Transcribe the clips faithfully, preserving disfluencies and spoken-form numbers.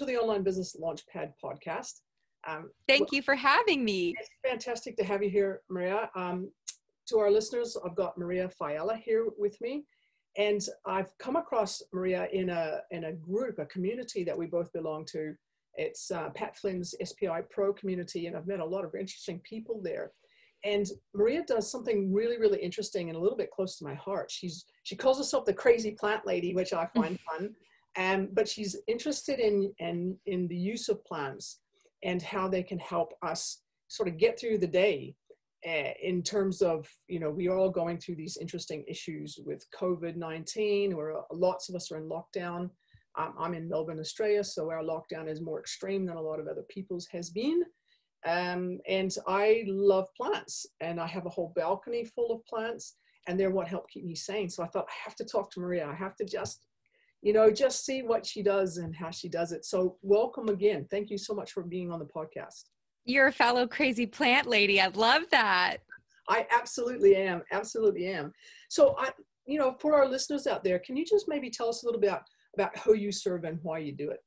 welcome to the Online Business Launchpad podcast. Um, Thank well, you for having me. It's fantastic to have you here, Maria. Um, to our listeners, I've got Maria Failla here with me. And I've come across Maria in a, in a group, a community that we both belong to. It's uh, Pat Flynn's S P I Pro community, and I've met a lot of interesting people there. And Maria does something really, really interesting and a little bit close to my heart. She's she calls herself the crazy plant lady, which I find fun. Um, but she's interested in, in, in the use of plants and how they can help us sort of get through the day uh, in terms of, you know, we are all going through these interesting issues with COVID nineteen, where lots of us are in lockdown. Um, I'm in Melbourne, Australia, so our lockdown is more extreme than a lot of other people's has been. Um, and I love plants, and I have a whole balcony full of plants, and they're what help keep me sane. So I thought, I have to talk to Maria. I have to just, you know, just see what she does and how she does it. So welcome again. Thank you so much for being on the podcast. You're a fellow crazy plant lady. I love that. I absolutely am. Absolutely am. So I, you know, for our listeners out there, can you just maybe tell us a little bit about, about who you serve and why you do it?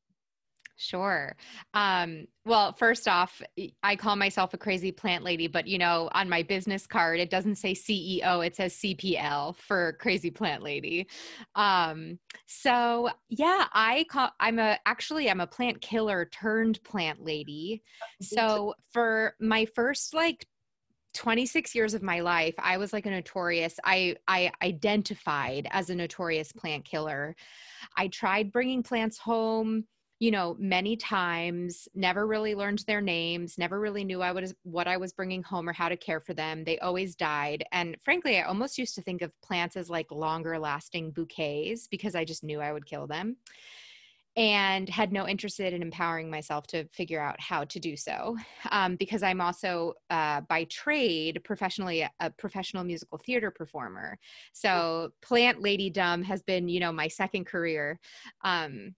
Sure. Um, well, first off, I call myself a crazy plant lady, but you know, on my business card, it doesn't say C E O, it says C P L for crazy plant lady. Um, so yeah, I call, I'm a, actually I'm a plant killer turned plant lady. So for my first like twenty-six years of my life, I was like a notorious, I, I identified as a notorious plant killer. I tried bringing plants home, you know, many times, never really learned their names, never really knew I was, what I was bringing home or how to care for them. They always died. And frankly, I almost used to think of plants as like longer lasting bouquets because I just knew I would kill them and had no interest in empowering myself to figure out how to do so. Um, because I'm also, uh, by trade, professionally, a, a professional musical theater performer. So plant ladydom has been, you know, my second career. Um,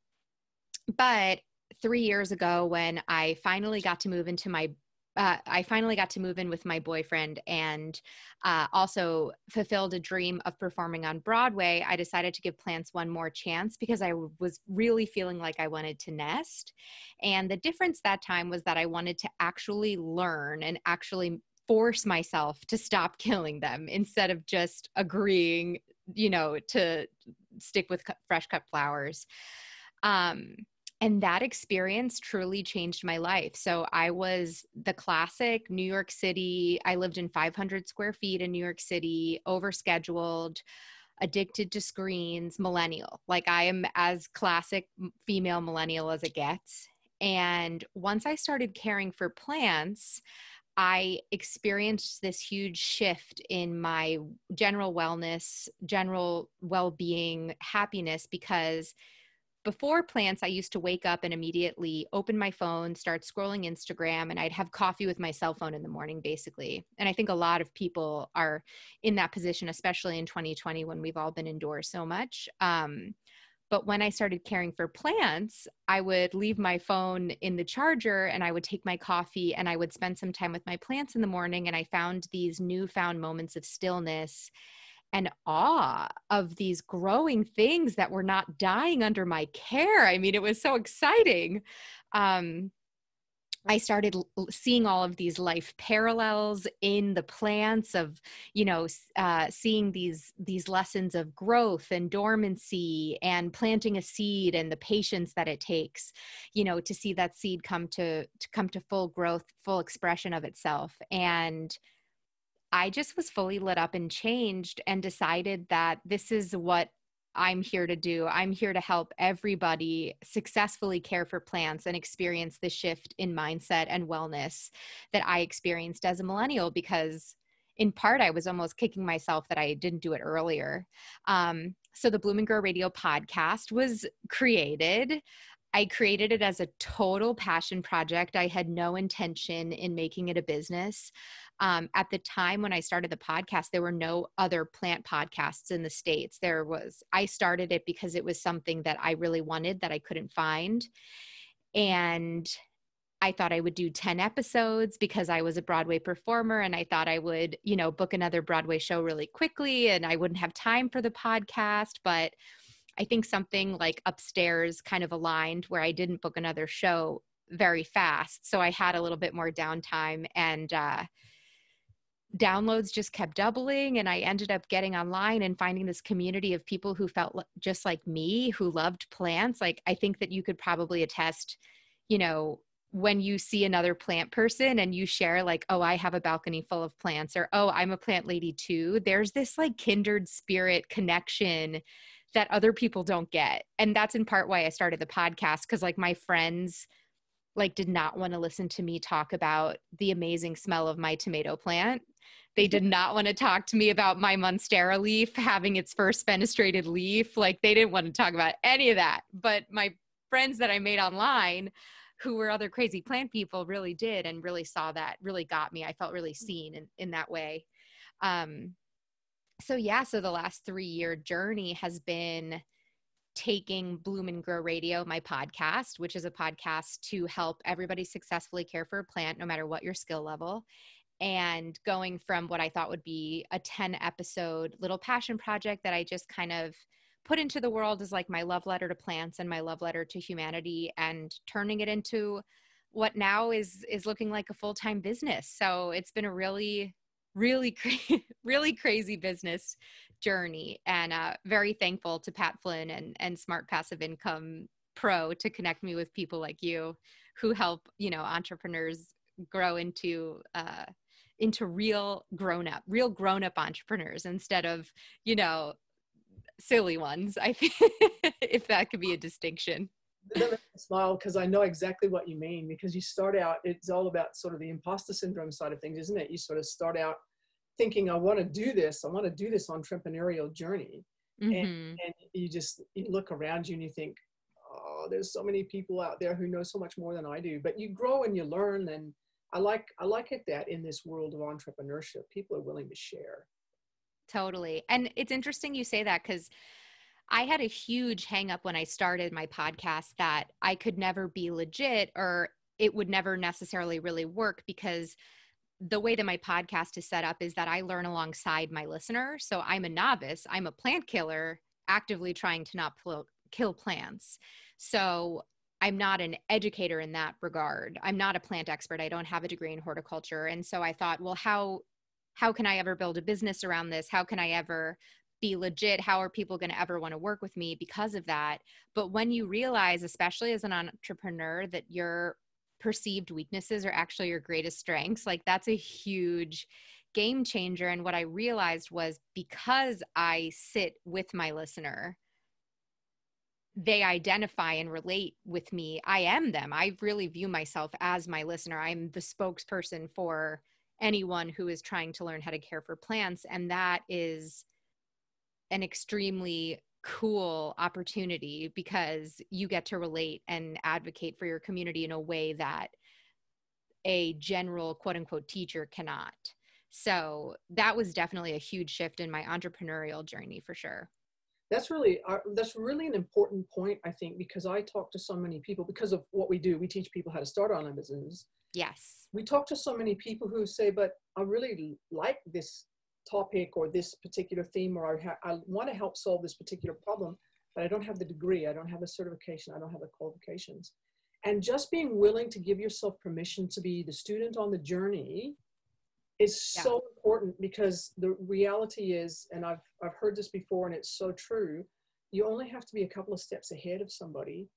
But three years ago, when I finally got to move into my, uh, I finally got to move in with my boyfriend and uh, also fulfilled a dream of performing on Broadway, I decided to give plants one more chance because I was really feeling like I wanted to nest. And the difference that time was that I wanted to actually learn and actually force myself to stop killing them instead of just agreeing, you know, to stick with fresh cut flowers. Um, and that experience truly changed my life. So I was the classic New York City. I lived in five hundred square feet in New York City, overscheduled, addicted to screens, millennial. Like I am as classic female millennial as it gets. And once I started caring for plants, I experienced this huge shift in my general wellness, general well-being, happiness, because before plants, I used to wake up and immediately open my phone, start scrolling Instagram, and I'd have coffee with my cell phone in the morning, basically. And I think a lot of people are in that position, especially in twenty twenty when we've all been indoors so much. Um, but when I started caring for plants, I would leave my phone in the charger and I would take my coffee and I would spend some time with my plants in the morning. And I found these newfound moments of stillness and awe of these growing things that were not dying under my care. I mean, it was so exciting. Um, I started l- seeing all of these life parallels in the plants of, you know, uh, seeing these, these lessons of growth and dormancy and planting a seed and the patience that it takes, you know, to see that seed come to, to come to full growth, full expression of itself. And I just was fully lit up and changed and decided that this is what I'm here to do. I'm here to help everybody successfully care for plants and experience the shift in mindset and wellness that I experienced as a millennial, because in part, I was almost kicking myself that I didn't do it earlier. Um, so the Bloom and Grow Radio podcast was created. I created it as a total passion project. I had no intention in making it a business. Um, at the time when I started the podcast, there were no other plant podcasts in the States. There was, I started it because it was something that I really wanted that I couldn't find. And I thought I would do ten episodes because I was a Broadway performer and I thought I would, you know, book another Broadway show really quickly and I wouldn't have time for the podcast, but I think something like Upstairs kind of aligned where I didn't book another show very fast. So I had a little bit more downtime, and uh, downloads just kept doubling. And I ended up getting online and finding this community of people who felt just like me, who loved plants. Like, I think that you could probably attest, you know, when you see another plant person and you share like, oh, I have a balcony full of plants, or, oh, I'm a plant lady too, there's this like kindred spirit connection that other people don't get. And that's in part why I started the podcast, because like my friends like did not want to listen to me talk about the amazing smell of my tomato plant. They did not want to talk to me about my Monstera leaf having its first fenestrated leaf. Like, they didn't want to talk about any of that. But my friends that I made online who were other crazy plant people really did, and really saw that, really got me. I felt really seen in, in that way. Um, so yeah, so the last three year journey has been taking Bloom and Grow Radio, my podcast, which is a podcast to help everybody successfully care for a plant, no matter what your skill level, and going from what I thought would be a ten episode little passion project that I just kind of put into the world is like my love letter to plants and my love letter to humanity, and turning it into what now is is looking like a full-time business. So it's been a really, really, cra- really crazy business journey, and uh, very thankful to Pat Flynn and, and Smart Passive Income Pro to connect me with people like you who help, you know, entrepreneurs grow into uh, into real grown-up, real grown-up entrepreneurs instead of, you know, silly ones, I think, if that could be a distinction. That makes me smile, because I know exactly what you mean, because you start out, it's all about sort of the imposter syndrome side of things, isn't it? You sort of start out thinking, I want to do this, I want to do this entrepreneurial journey. Mm-hmm. and, and you just you look around you and you think, oh, there's so many people out there who know so much more than I do. But you grow and you learn, and I like, I like it that in this world of entrepreneurship, people are willing to share. Totally. And it's interesting you say that, because I had a huge hang up when I started my podcast that I could never be legit, or it would never necessarily really work, because the way that my podcast is set up is that I learn alongside my listener. So I'm a novice, I'm a plant killer actively trying to not pl- kill plants. So I'm not an educator in that regard. I'm not a plant expert. I don't have a degree in horticulture. And so I thought, well, how How can I ever build a business around this? How can I ever be legit? How are people going to ever want to work with me because of that? But when you realize, especially as an entrepreneur, that your perceived weaknesses are actually your greatest strengths, like that's a huge game changer. And what I realized was, because I sit with my listener, they identify and relate with me. I am them. I really view myself as my listener. I'm the spokesperson for anyone who is trying to learn how to care for plants. And that is an extremely cool opportunity, because you get to relate and advocate for your community in a way that a general quote unquote teacher cannot. So that was definitely a huge shift in my entrepreneurial journey, for sure. That's really, uh, that's really an important point, I think, because I talk to so many people because of what we do. We teach people how to start online businesses. Yes. We talk to so many people who say, but I really like this topic or this particular theme, or I, ha- I want to help solve this particular problem, but I don't have the degree. I don't have a certification. I don't have the qualifications. And just being willing to give yourself permission to be the student on the journey is yeah. so important, because the reality is, and I've, I've heard this before and it's so true, you only have to be a couple of steps ahead of somebody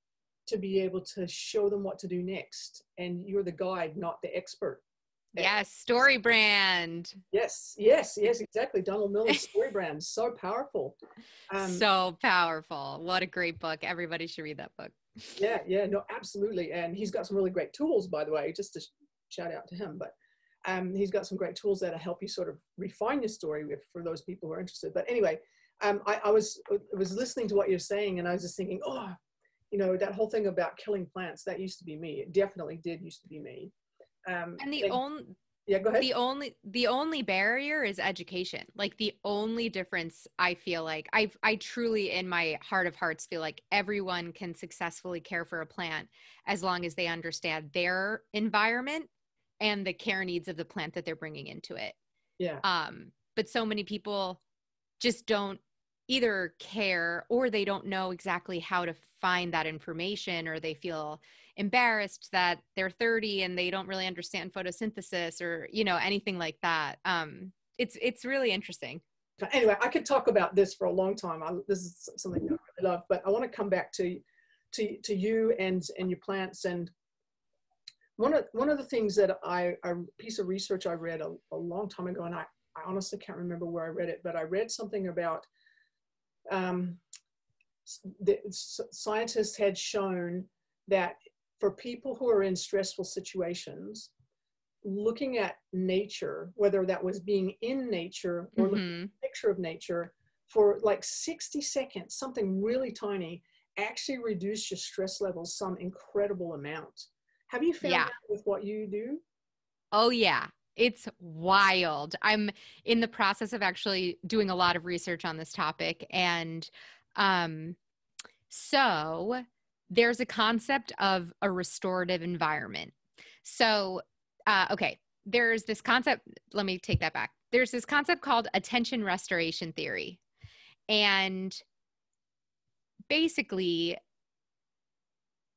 to be able to show them what to do next. And you're the guide, not the expert. Yes. Story Brand. Yes. Yes. Yes, exactly. Donald Miller's Story Brand. So powerful. Um, so powerful. What a great book. Everybody should read that book. Yeah. Yeah. No, absolutely. And he's got some really great tools, by the way, just to sh- shout out to him, but um, he's got some great tools that'll help you sort of refine your story with, for those people who are interested. But anyway, um, I, I was, I was listening to what you're saying, and I was just thinking, oh, you know, that whole thing about killing plants, that used to be me. It definitely did used to be me. Um, and the and, only, yeah, go ahead. The only, the only barrier is education. Like, the only difference, I feel like I've, I truly in my heart of hearts feel like everyone can successfully care for a plant as long as they understand their environment and the care needs of the plant that they're bringing into it. Yeah. Um, but so many people just don't either care or they don't know exactly how to find that information, or they feel embarrassed that they're thirty and they don't really understand photosynthesis or, you know, anything like that. Um, it's, it's really interesting. Anyway, I could talk about this for a long time. I, this is something that I really love, but I want to come back to, to, to you and, and your plants. And one of, one of the things that I, a piece of research I read a, a long time ago, and I, I honestly can't remember where I read it, but I read something about um, the scientists had shown that for people who are in stressful situations, looking at nature, whether that was being in nature or mm-hmm. looking at a picture of nature for like sixty seconds, something really tiny, actually reduced your stress levels some incredible amount. Have you found yeah. that with what you do? Oh, yeah. It's wild. I'm in the process of actually doing a lot of research on this topic. And um, so there's a concept of a restorative environment. So, uh, okay, there's this concept. Let me take that back. There's this concept called attention restoration theory. And basically,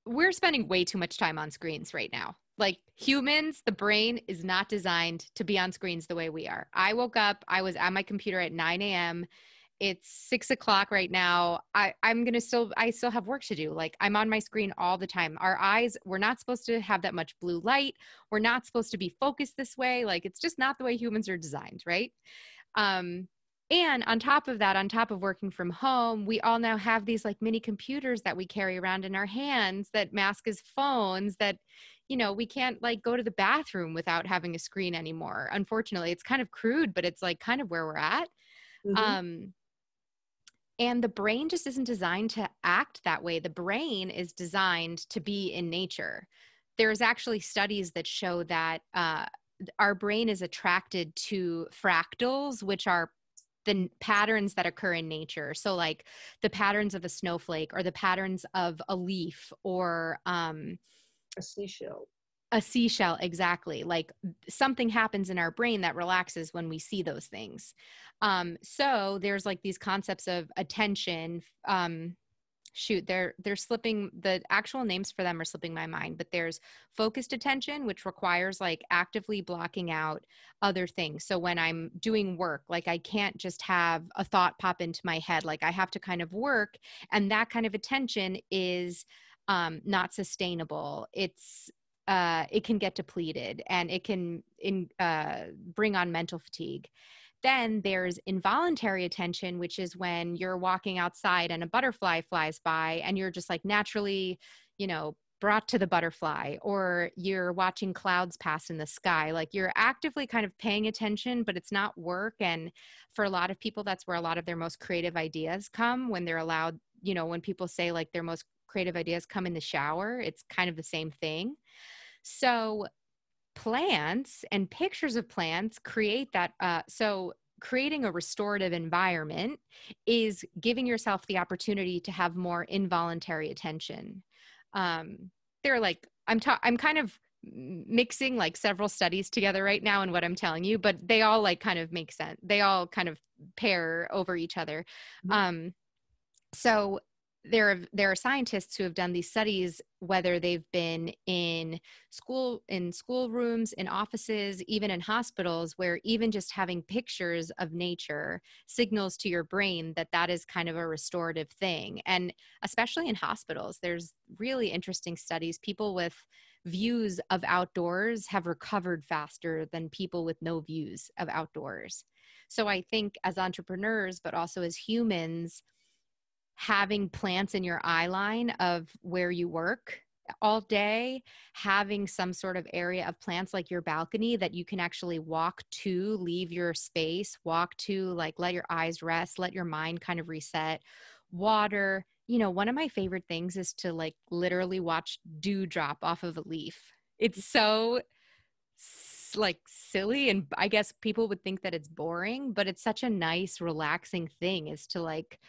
we're spending way too much time on screens right now. Like humans, the brain is not designed to be on screens the way we are. I woke up, I was at my computer at nine a m It's six o'clock right now. I, I'm going to still, I still have work to do. Like I'm on my screen all the time. Our eyes, we're not supposed to have that much blue light. We're not supposed to be focused this way. Like it's just not the way humans are designed, right? Um, and on top of that, on top of working from home, we all now have these like mini computers that we carry around in our hands that mask as phones that, you know, we can't like go to the bathroom without having a screen anymore. Unfortunately, it's kind of crude, but it's like kind of where we're at. Mm-hmm. Um, and the brain just isn't designed to act that way. The brain is designed to be in nature. There's actually studies that show that uh, our brain is attracted to fractals, which are the patterns that occur in nature. So like the patterns of a snowflake or the patterns of a leaf or um, a seashell. A seashell, exactly. Like something happens in our brain that relaxes when we see those things. Um, so there's like these concepts of attention. Um, shoot, they're they're slipping, the actual names for them are slipping my mind, but there's focused attention, which requires like actively blocking out other things. So when I'm doing work, like I can't just have a thought pop into my head, like I have to kind of work. And that kind of attention is um, not sustainable. It's Uh, it can get depleted and it can in, uh, bring on mental fatigue. Then there's involuntary attention, which is when you're walking outside and a butterfly flies by and you're just like naturally, you know, brought to the butterfly, or you're watching clouds pass in the sky. Like you're actively kind of paying attention, but it's not work. And for a lot of people, that's where a lot of their most creative ideas come when they're allowed, you know, when people say like their most creative ideas come in the shower, it's kind of the same thing. So plants and pictures of plants create that. Uh, so creating a restorative environment is giving yourself the opportunity to have more involuntary attention. Um, they're like, I'm, ta- I'm kind of mixing like several studies together right now in what I'm telling you, but they all like kind of make sense. They all kind of pair over each other. Um, so There are, there are scientists who have done these studies, whether they've been in school, in schoolrooms, in offices, even in hospitals, where even just having pictures of nature signals to your brain that that is kind of a restorative thing. And especially in hospitals, there's really interesting studies. People with views of outdoors have recovered faster than people with no views of outdoors. So I think as entrepreneurs, but also as humans, having plants in your eye line of where you work all day, having some sort of area of plants like your balcony that you can actually walk to, leave your space, walk to, like let your eyes rest, let your mind kind of reset, water. You know, one of my favorite things is to like literally watch dew drop off of a leaf. It's so like silly. And I guess people would think that it's boring, but it's such a nice, relaxing thing is to like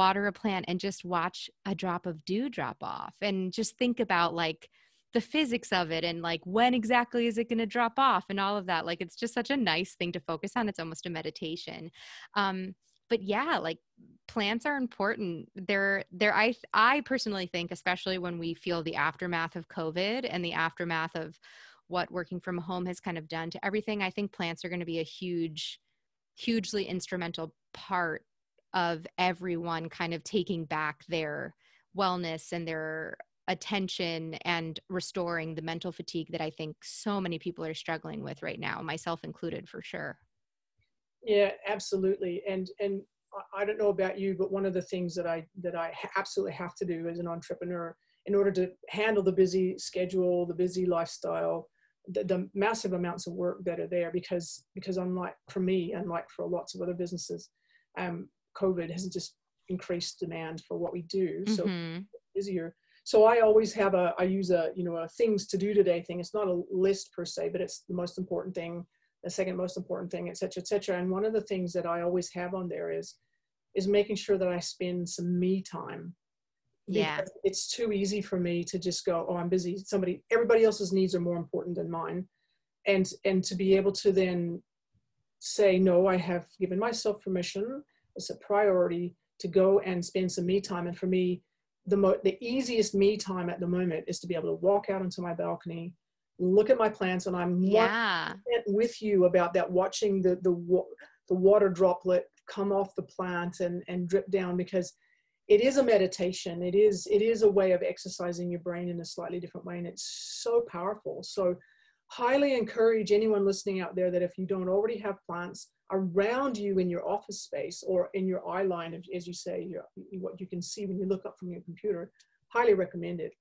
water a plant and just watch a drop of dew drop off and just think about like the physics of it and like when exactly is it going to drop off and all of that. Like it's just such a nice thing to focus on. It's almost a meditation. Um, but yeah, like plants are important. They're, they're, I, I personally think, especially when we feel the aftermath of COVID and the aftermath of what working from home has kind of done to everything, I think plants are going to be a huge, hugely instrumental part of everyone kind of taking back their wellness and their attention and restoring the mental fatigue that I think so many people are struggling with right now, myself included, for sure. Yeah, absolutely. And and I don't know about you, but one of the things that I that I absolutely have to do as an entrepreneur in order to handle the busy schedule, the busy lifestyle, the, the massive amounts of work that are there, because because unlike for me, unlike for lots of other businesses, um, COVID has just increased demand for what we do. So mm-hmm. busier. So I always have a, I use a, you know, a things to do today thing. It's not a list per se, but it's the most important thing, the second most important thing, et cetera, et cetera. And one of the things that I always have on there is, is making sure that I spend some me time. Yeah. It's too easy for me to just go, oh, I'm busy. Somebody, everybody else's needs are more important than mine. And, and to be able to then say, no, I have given myself permission. It's a priority to go and spend some me time. And for me, the mo the easiest me time at the moment is to be able to walk out onto my balcony, look at my plants, and I'm yeah. with you about that, watching the the, wa the water droplet come off the plant and, and drip down, because it is a meditation. It is, it is a way of exercising your brain in a slightly different way, and it's so powerful. So highly encourage anyone listening out there that if you don't already have plants around you in your office space or in your eye line, as you say, your, what you can see when you look up from your computer, highly recommend it.